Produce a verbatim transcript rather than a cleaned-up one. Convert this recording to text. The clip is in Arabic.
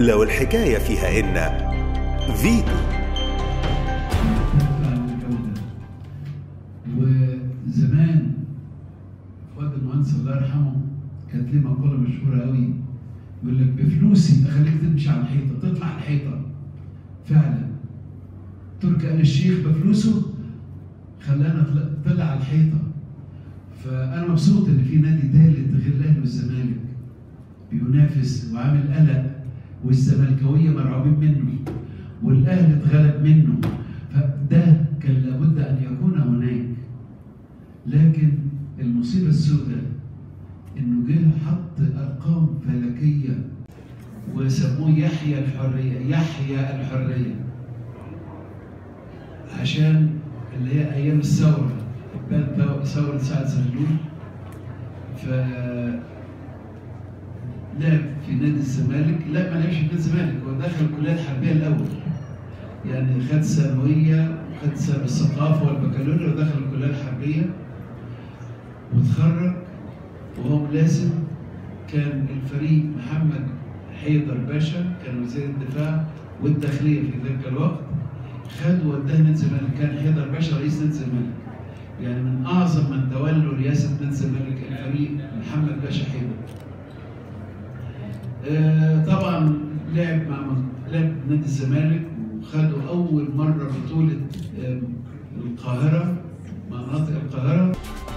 لو الحكاية فيها إن فيتو وزمان فؤاد المهندس الله يرحمه كانت ليه مقولة مشهورة قوي يقول لك بفلوسي أخليك تمشي على الحيطة تطلع الحيطة. فعلا تركي آل الشيخ بفلوسه خلانا طلع على الحيطة. فأنا مبسوط إن في نادي ثالث غير الأهلي والزمالك بينافس وعامل قلق والزملكاوية مرعوبين منه والأهلي اتغلب منه، فده كان لابد أن يكون هناك. لكن المصيبة السوداء إنه جه حط أرقام فلكية وسموه يحيى الحرية، يحيى الحرية عشان اللي هي أيام الثورة، ثورة سعد زغلول. ف لعب في نادي الزمالك، لا ما لعبش في نادي الزمالك، هو دخل الكلية الحربية الأول. يعني خد ثانوية وخد الثقافة والبكالوريا ودخل الكلية الحربية واتخرج. وهو ملازم كان الفريق محمد حيدر باشا كان وزير الدفاع والداخلية في ذلك الوقت، خد وده نادي الزمالك. كان حيدر باشا رئيس نادي الزمالك، يعني من أعظم من تولوا رئاسة نادي الزمالك الفريق محمد باشا حيدر. آه طبعا لعب مع لعب نادي الزمالك وخدوا اول مره بطوله آه القاهره، مناطق القاهره.